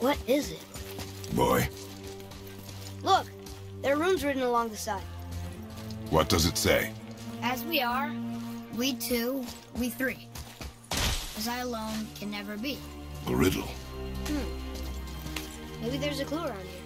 What is it? Boy. Look, there are runes written along the side. What does it say? As we are, we two, we three. As I alone can never be. A riddle. Maybe there's a clue around here.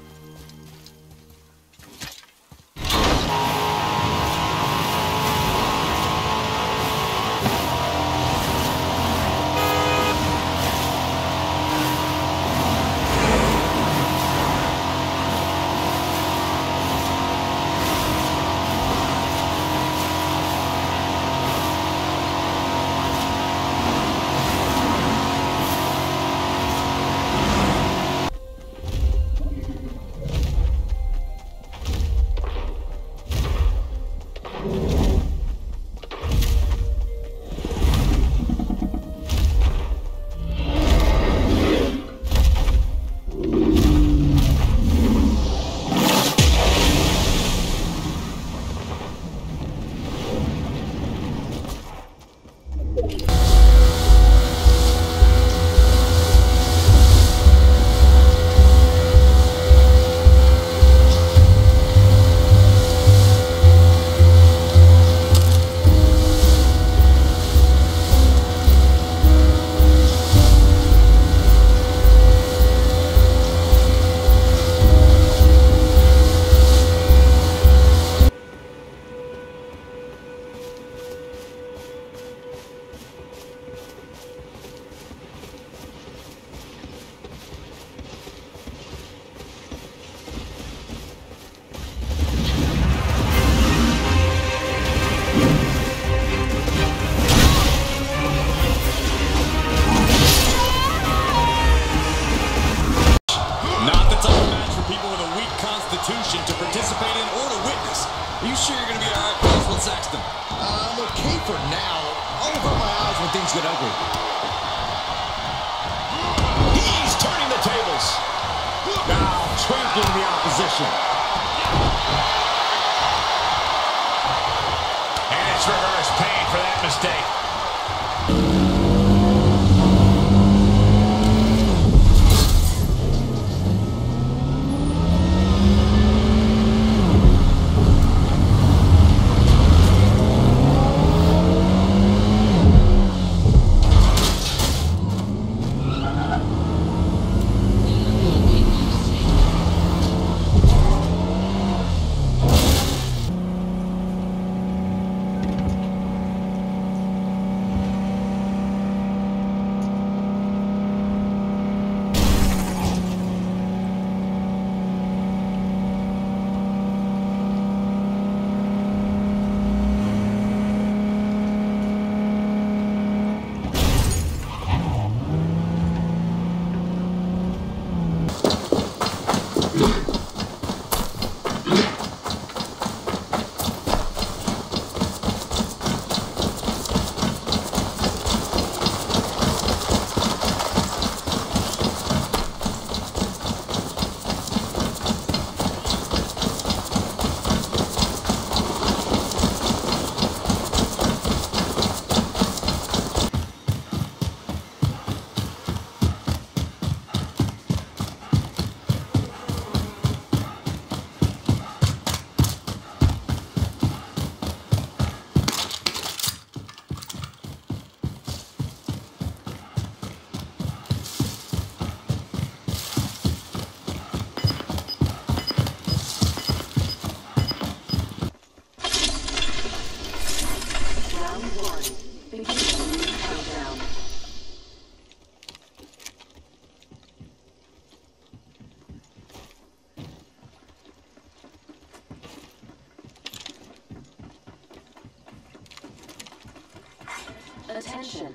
Attention.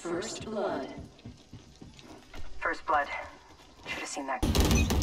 First blood. First blood. Should have seen that.